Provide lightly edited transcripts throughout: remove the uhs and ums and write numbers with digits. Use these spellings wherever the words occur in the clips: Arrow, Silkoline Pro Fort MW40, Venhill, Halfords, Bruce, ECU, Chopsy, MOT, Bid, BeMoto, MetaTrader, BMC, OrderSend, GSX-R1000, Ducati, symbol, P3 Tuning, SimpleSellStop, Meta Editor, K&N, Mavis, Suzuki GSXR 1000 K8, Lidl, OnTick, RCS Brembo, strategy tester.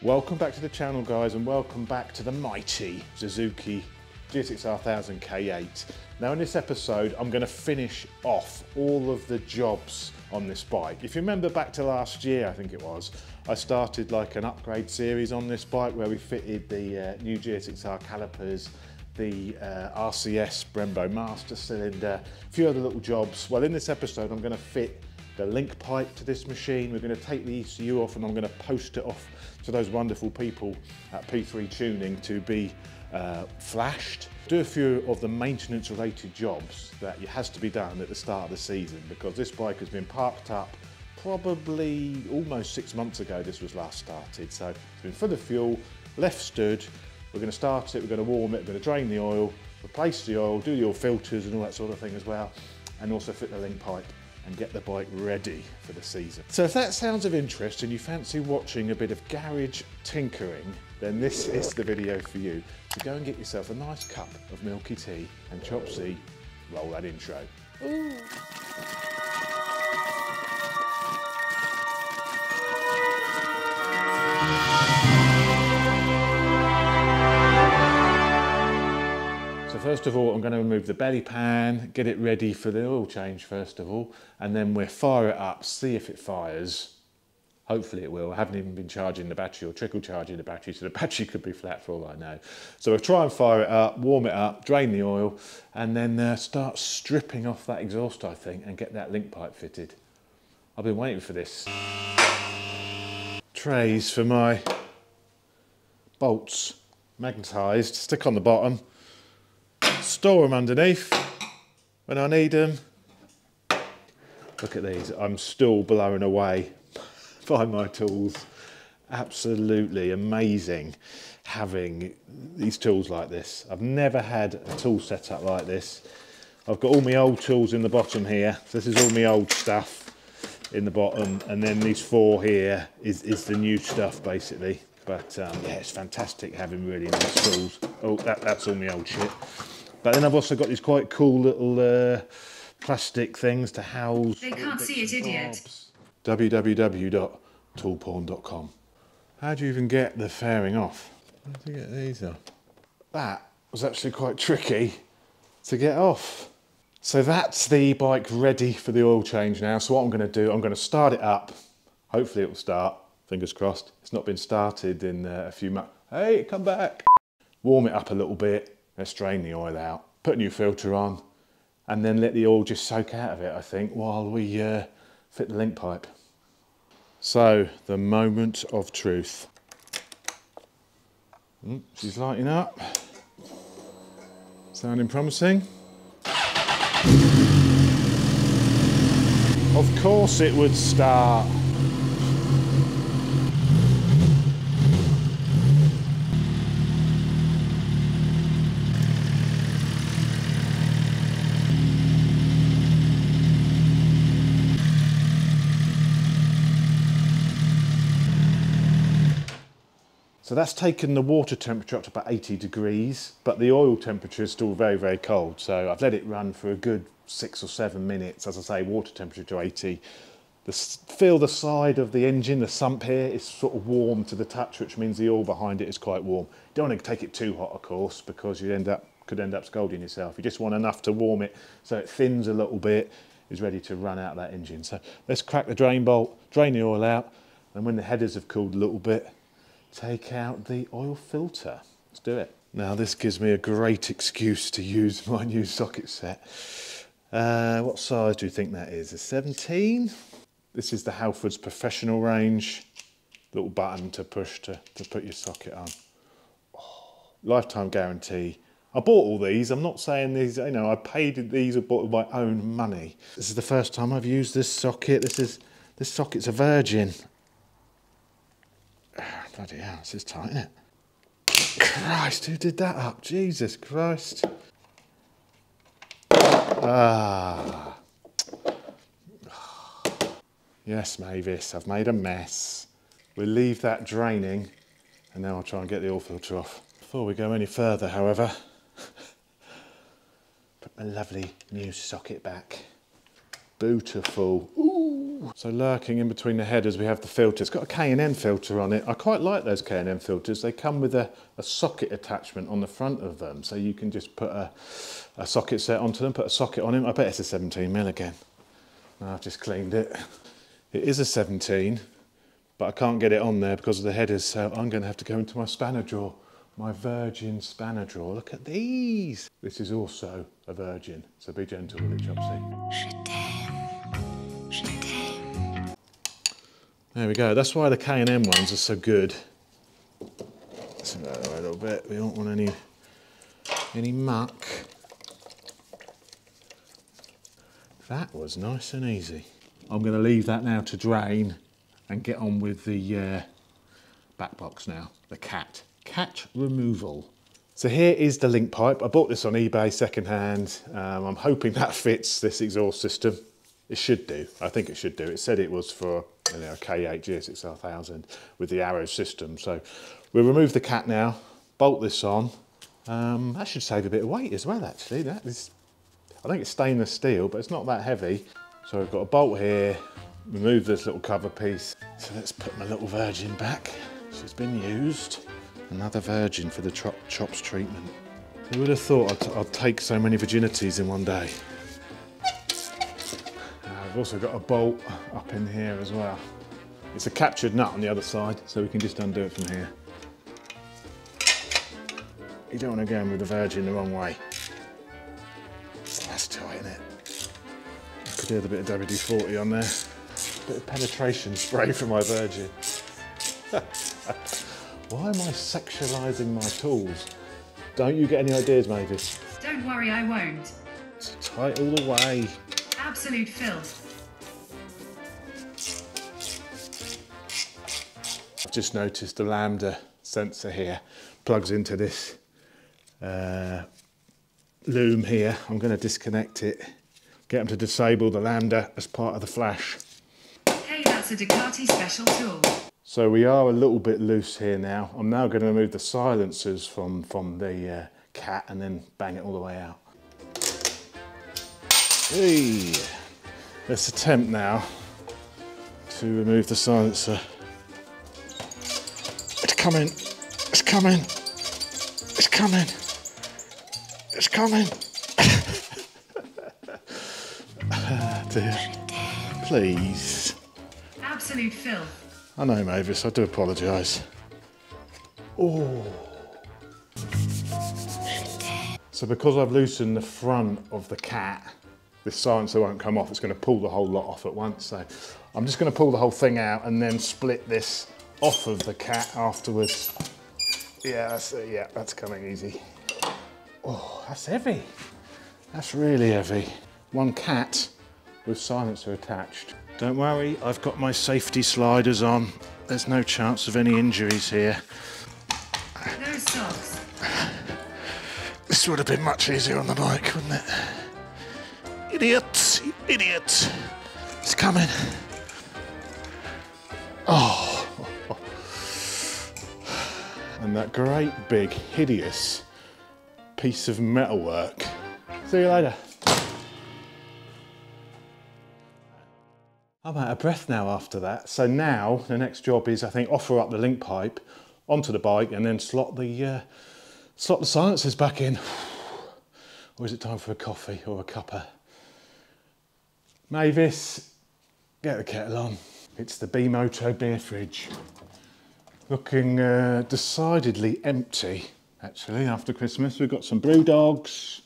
Welcome back to the channel, guys, and welcome back to the mighty Suzuki GSXR 1000 K8. Now in this episode, I'm going to finish off all of the jobs on this bike. If you remember back to last year, I think it was, I started like an upgrade series on this bike where we fitted the new GSXR calipers, the RCS Brembo master cylinder, a few other little jobs. Well, in this episode, I'm going to fit the link pipe to this machine. We're going to take the ECU off and I'm going to post it off to those wonderful people at P3 Tuning to be flashed. Do a few of the maintenance related jobs that has to be done at the start of the season, because this bike has been parked up probably almost 6 months ago. This was last started, so it's been full of fuel, left stood. We're going to start it, we're going to warm it, we're going to drain the oil, replace the oil, do the oil filters and all that sort of thing as well, and also fit the link pipe and get the bike ready for the season. So if that sounds of interest and you fancy watching a bit of garage tinkering, then this is the video for you. So go and get yourself a nice cup of milky tea and Chopsy, roll that intro. Ooh. First of all, I'm going to remove the belly pan, get it ready for the oil change first of all, and then we'll fire it up, see if it fires. Hopefully it will. I haven't even been charging the battery or trickle charging the battery, so the battery could be flat for all I know. So we'll try and fire it up, warm it up, drain the oil, and then start stripping off that exhaust, I think, and get that link pipe fitted. I've been waiting for this. Trays for my bolts, magnetised, stick on the bottom. Store them underneath when I need them. Look at these, I'm still blown away by my tools. Absolutely amazing having these tools like this. I've never had a tool set up like this. I've got all my old tools in the bottom here. This is all my old stuff in the bottom, and then these four here is the new stuff basically. But yeah, it's fantastic having really nice tools. Oh, that's all my old shit. But then I've also got these quite cool little plastic things to house. They can't see it, idiots. www.toolporn.com. How do you even get the fairing off? How do you get these off? That was actually quite tricky to get off. So that's the bike ready for the oil change now. So what I'm going to do, I'm going to start it up. Hopefully it will start. Fingers crossed. It's not been started in a few months. Hey, come back. Warm it up a little bit. Let's drain the oil out, put a new filter on, and then let the oil just soak out of it, I think, while we fit the link pipe. So, the moment of truth. She's lighting up. Sounding promising. Of course it would start. So that's taken the water temperature up to about 80 degrees, but the oil temperature is still very, very cold. So I've let it run for a good 6 or 7 minutes. As I say, water temperature to 80. Feel the side of the engine, the sump here, is sort of warm to the touch, which means the oil behind it is quite warm. You don't want to take it too hot, of course, because you could end up scalding yourself. You just want enough to warm it so it thins a little bit, is ready to run out of that engine. So let's crack the drain bolt, drain the oil out, and when the headers have cooled a little bit, take out the oil filter. Let's do it. Now this gives me a great excuse to use my new socket set. What size do you think that is? A 17? This is the Halfords Professional range. Little button to push to put your socket on. Oh, lifetime guarantee. I bought all these. I'm not saying these, you know, I paid these, I bought my own money. This is the first time I've used this socket. This socket's a virgin. Bloody hell, this is tight, isn't it? Christ, who did that up? Jesus Christ. Ah. Yes, Mavis, I've made a mess. We'll leave that draining, and now I'll try and get the oil filter off. Before we go any further, however, put my lovely new socket back. Beautiful. Ooh. So lurking in between the headers we have the filter. It's got a K&N filter on it. I quite like those K&N filters. They come with a socket attachment on the front of them, so you can just put a socket set onto them, put a socket on them. I bet it's a 17 mil again. No, I've just cleaned it. It is a 17, but I can't get it on there because of the headers, so I'm going to have to go into my spanner drawer, my virgin spanner drawer. Look at these. This is also a virgin, so be gentle with it, Chopsy. There we go. That's why the K&N ones are so good. Let's move that away a little bit. We don't want any muck. That was nice and easy. I'm going to leave that now to drain and get on with the back box now, the cat removal. So here is the link pipe. I bought this on eBay secondhand. I'm hoping that fits this exhaust system. It should do. I think it should do. It said it was for, you know, a K8 GSXR 1000 with the Arrow system. So we'll remove the cat now, bolt this on. That should save a bit of weight as well, actually. That is, I think it's stainless steel, but it's not that heavy. So we've got a bolt here, remove this little cover piece. So let's put my little virgin back. She's been used. Another virgin for the chops treatment. Who would have thought I'd take so many virginities in one day? I've also got a bolt up in here as well. It's a captured nut on the other side, so we can just undo it from here. You don't want to go in with the virgin the wrong way. That's tight, isn't it? I could do with a bit of WD-40 on there. A bit of penetration spray for my virgin. Why am I sexualizing my tools? Don't you get any ideas, Mavis? Don't worry, I won't. It's tight all the way. Absolute filth. I've just noticed the lambda sensor here plugs into this loom here. I'm going to disconnect it. Get them to disable the lambda as part of the flash. Hey, that's a Ducati special tool. So we are a little bit loose here now. I'm now going to remove the silencers from the cat and then bang it all the way out. Hey. Let's attempt now to remove the silencer. It's coming, it's coming, it's coming, it's coming. Dear, please. Absolute filth. I know, Mavis, I do apologise. Oh. So because I've loosened the front of the cat, this silencer won't come off. It's going to pull the whole lot off at once. So I'm just going to pull the whole thing out and then split this off of the cat afterwards. Yeah, that's coming easy. Oh, that's heavy. That's really heavy. One cat with silencer attached. Don't worry, I've got my safety sliders on. There's no chance of any injuries here. No socks. This would have been much easier on the bike, wouldn't it? Idiot, idiot. It's coming. Oh. And that great big hideous piece of metalwork. See you later. I'm out of breath now after that. So now the next job is, I think, offer up the link pipe onto the bike and then slot the silencers back in. Or is it time for a coffee or a cuppa? Mavis, get the kettle on. It's the B-Moto beer fridge. Looking decidedly empty, actually, after Christmas. We've got some brew dogs.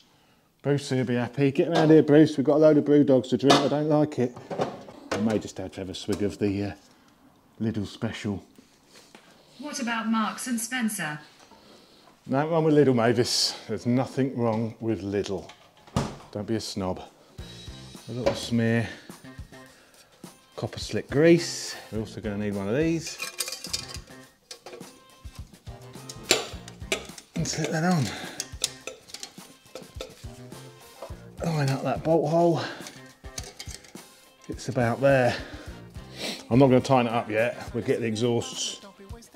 Bruce will be happy. Get around here, Bruce. We've got a load of brew dogs to drink. I don't like it. I may just have to have a swig of the Lidl special. What about Marks and Spencer? No wrong with Lidl, Mavis. There's nothing wrong with Lidl. Don't be a snob. A little smear copper slick grease. We're also going to need one of these. And slip that on. Line up that bolt hole. It's about there. I'm not going to tighten it up yet. We'll get the exhausts,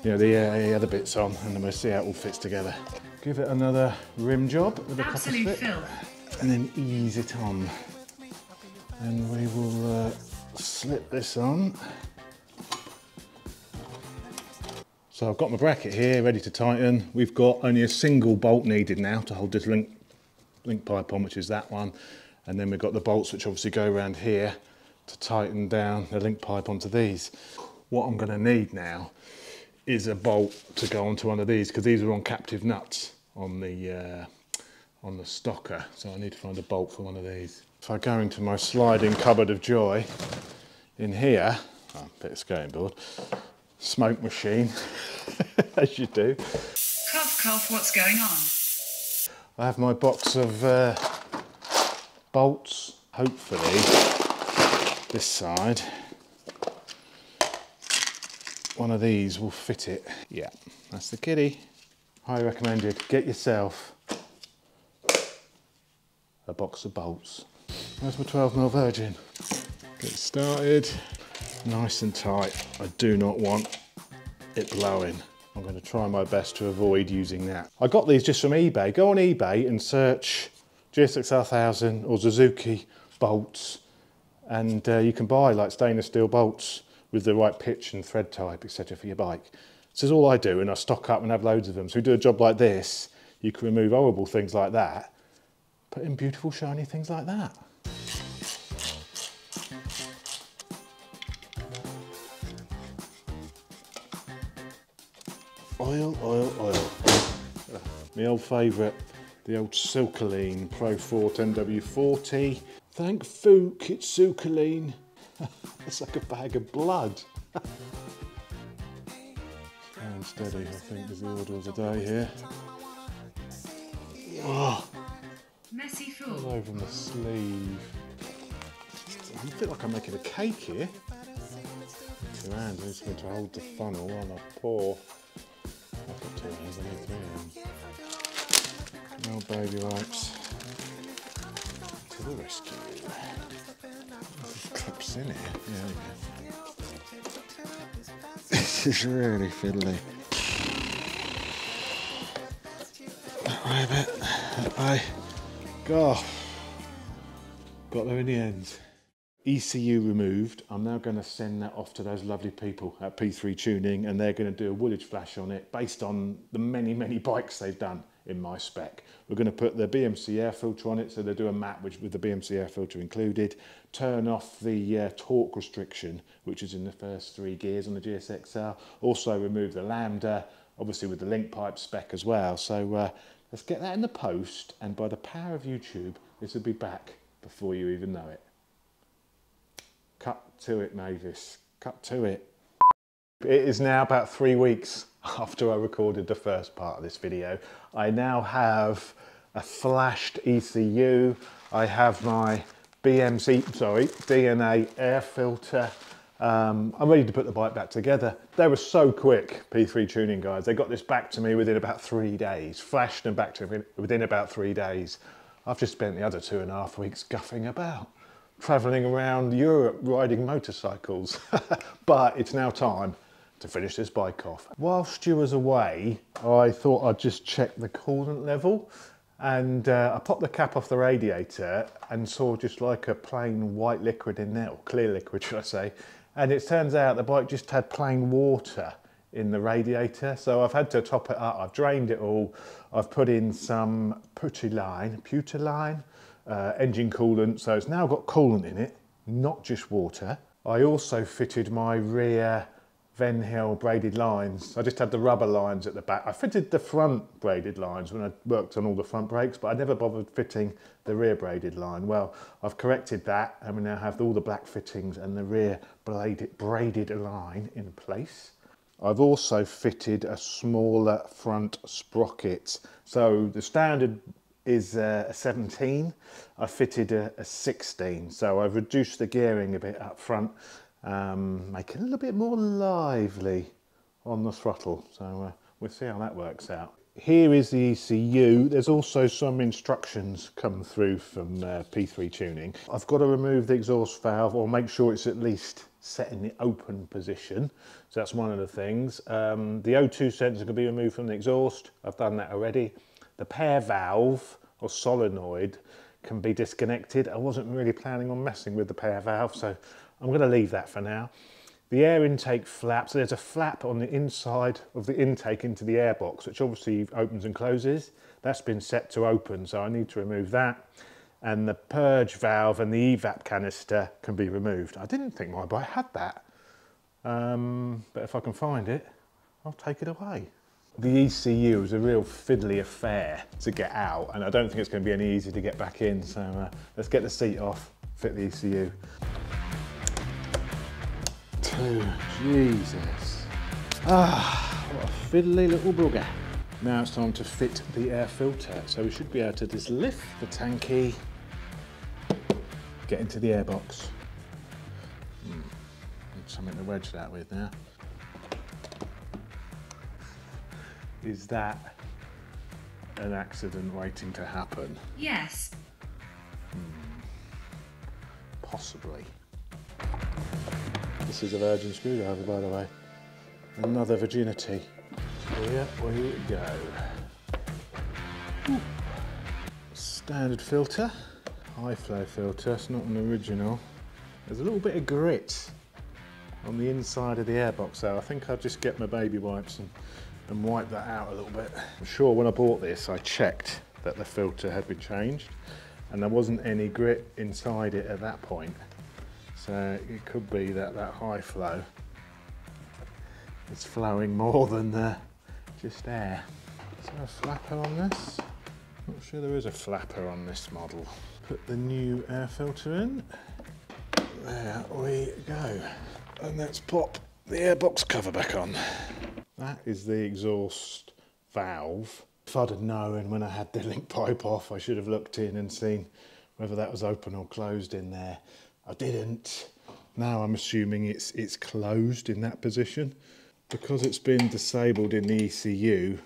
you know, the other bits on, and then we'll see how it all fits together. Give it another rim job with a copper slip, and then ease it on. and we will slip this on. So I've got my bracket here ready to tighten. We've got only a single bolt needed now to hold this link pipe on, which is that one, and then we've got the bolts which obviously go around here to tighten down the link pipe onto these. What I'm going to need now is a bolt to go onto one of these, because these are on captive nuts on the stocker, so I need to find a bolt for one of these. If I go into my sliding cupboard of joy in here, oh, bit of skating board, smoke machine, as you do. Cough, cough, what's going on? I have my box of bolts, hopefully this side. One of these will fit it. Yeah, that's the kitty. Highly recommended, get yourself a box of bolts. Where's my 12mm Virgin? Get started, nice and tight. I do not want it blowing. I'm gonna try my best to avoid using that. I got these just from eBay. Go on eBay and search GSXR 1000 or Suzuki bolts, and you can buy like stainless steel bolts with the right pitch and thread type, etc. for your bike. This is all I do, and I stock up and have loads of them. So we do a job like this, you can remove horrible things like that, put in beautiful, shiny things like that. Oil, oil, oil. My old favourite, the old Silkoline Pro Fort MW40. Thank Fook, it's Silkoline. It's like a bag of blood. And steady, I think, is the order of the day here. Oh, messy fool. All over my sleeve. I feel like I'm making a cake here. 2 hands, I'm just going to hold the funnel while I pour. I've got 2 hands, I need 3 hands. Old baby wipes. To the rescue. Clips in here. Yeah, this is really fiddly. That way a bit, that way. God, got there in the end. ECU removed. I'm now going to send that off to those lovely people at P3 Tuning, and they're going to do a woolwich flash on it based on the many, many bikes they've done in my spec. We're going to put the BMC air filter on it, so they do a map which with the BMC air filter included, turn off the torque restriction which is in the first 3 gears on the GSXR, also remove the lambda, obviously with the link pipe spec as well. So let's get that in the post, and by the power of YouTube this will be back before you even know it. Cut to it, Mavis, cut to it. It is now about 3 weeks after I recorded the first part of this video. I now have a flashed ECU. I have my DNA air filter. I'm ready to put the bike back together. They were so quick, P3 Tuning guys. They got this back to me within about 3 days. Flashed them back to me within about 3 days. I've just spent the other 2.5 weeks guffing about, traveling around Europe riding motorcycles. But it's now time to finish this bike off. Whilst you was away, I thought I'd just check the coolant level, and I popped the cap off the radiator and saw just like a plain white liquid in there, or clear liquid should I say, and it turns out the bike just had plain water in the radiator, so I've had to top it up. I've drained it all, I've put in some Puterline engine coolant, so it's now got coolant in it, not just water. I also fitted my rear Venhill braided lines. I just had the rubber lines at the back. I fitted the front braided lines when I worked on all the front brakes, but I never bothered fitting the rear braided line. Well, I've corrected that, and we now have all the black fittings and the rear braided line in place. I've also fitted a smaller front sprocket. So the standard is a 17. I fitted a 16. So I've reduced the gearing a bit up front, make it a little bit more lively on the throttle. So we'll see how that works out. Here is the ECU. There's also some instructions come through from P3 Tuning. I've got to remove the exhaust valve, or make sure it's at least set in the open position. So that's one of the things. The O2 sensor can be removed from the exhaust. I've done that already. The pair valve or solenoid can be disconnected. I wasn't really planning on messing with the pair valve, so I'm going to leave that for now. The air intake flap, so there's a flap on the inside of the intake into the airbox, which obviously opens and closes. That's been set to open, so I need to remove that. And the purge valve and the evap canister can be removed. I didn't think my bike had that, but if I can find it, I'll take it away. The ECU is a real fiddly affair to get out, and I don't think it's going to be any easy to get back in, so let's get the seat off, fit the ECU. Jesus. Ah, what a fiddly little bugger. Now it's time to fit the air filter. So we should be able to just lift the tanky, get into the airbox. Need something to wedge that with now. Is that an accident waiting to happen? Yes. Possibly. This is a virgin screwdriver, by the way. Another virginity. Here we go. Ooh. Standard filter, high flow filter. It's not an original. There's a little bit of grit on the inside of the airbox, though. I think I'll just get my baby wipes and wipe that out a little bit. I'm sure when I bought this, I checked that the filter had been changed, and there wasn't any grit inside it at that point. So it could be that that high flow is flowing more than just air. Is there a flapper on this? Not sure there is a flapper on this model. Put the new air filter in. There we go. And let's pop the airbox cover back on. That is the exhaust valve. If I'd have known when I had the link pipe off, I should have looked in and seen whether that was open or closed in there. I didn't. Now I'm assuming it's closed in that position. Because it's been disabled in the ECU,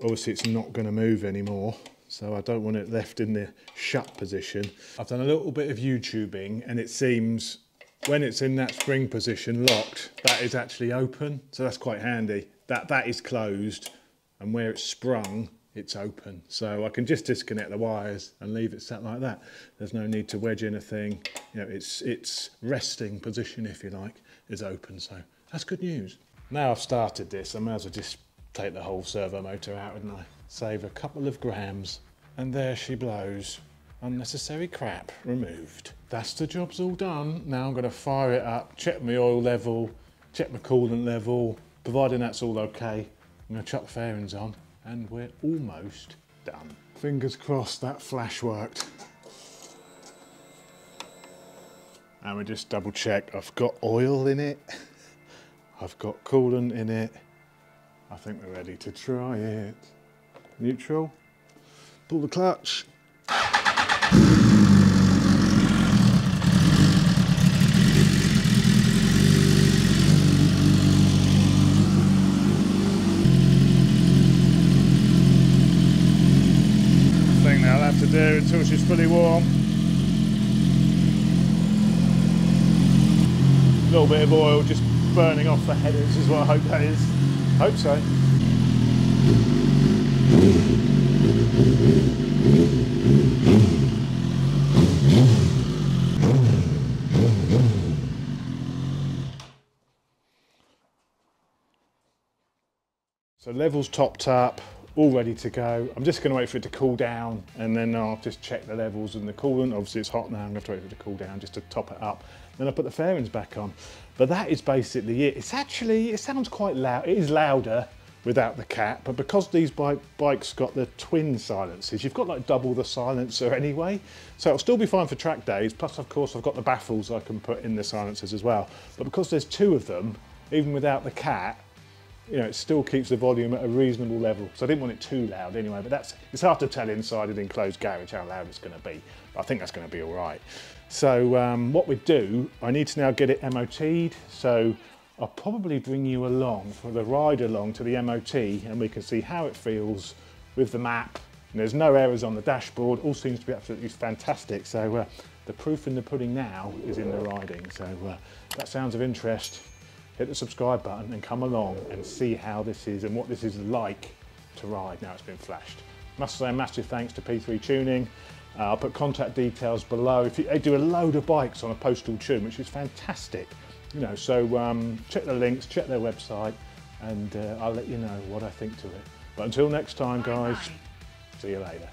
obviously it's not going to move anymore, so I don't want it left in the shut position. I've done a little bit of YouTubing, and it seems when it's in that spring position locked, that is actually open, so that's quite handy. That is closed, and where it's sprung, it's open. So I can just disconnect the wires and leave it sat like that. There's no need to wedge anything. You know, its resting position, if you like, is open. So that's good news. Now I've started this, I may as well just take the whole servo motor out, wouldn't I? Save a couple of grams, and there she blows. Unnecessary crap removed. That's the job's all done. Now I'm gonna fire it up, check my oil level, check my coolant level. Providing that's all okay, I'm gonna chuck the fairings on, and we're almost done. Fingers crossed that flash worked. And we just double check, I've got oil in it, I've got coolant in it, I think we're ready to try it. Neutral, pull the clutch. To do until she's fully warm. A little bit of oil just burning off the headers is what I hope that is. Hope so. So levels topped up. All ready to go. I'm just going to wait for it to cool down, and then I'll just check the levels and the coolant. Obviously it's hot now, I'm going to wait for it to cool down just to top it up. Then I'll put the fairings back on. But that is basically it. It's actually, it sounds quite loud. It is louder without the cat, but because these bikes got the twin silencers, you've got like double the silencer anyway. So it'll still be fine for track days. Plus, of course, I've got the baffles I can put in the silencers as well. But because there's two of them, even without the cat, you know, it still keeps the volume at a reasonable level. So I didn't want it too loud anyway, but that's, it's hard to tell inside an enclosed garage how loud it's going to be. I think that's going to be all right. So what we do, I need to now get it MOT'd. So I'll probably bring you along for the ride along to the MOT, and we can see how it feels with the map. And there's no errors on the dashboard. All seems to be absolutely fantastic. So the proof in the pudding now is in the riding. So that sounds of interest. Hit the subscribe button and come along and see how this is and what this is like to ride now it's been flashed. Must say a massive thanks to P3 Tuning. I'll put contact details below. They do a load of bikes on a postal tune, which is fantastic. You know, so check the links, check their website, and I'll let you know what I think to it. But until next time, guys, see you later.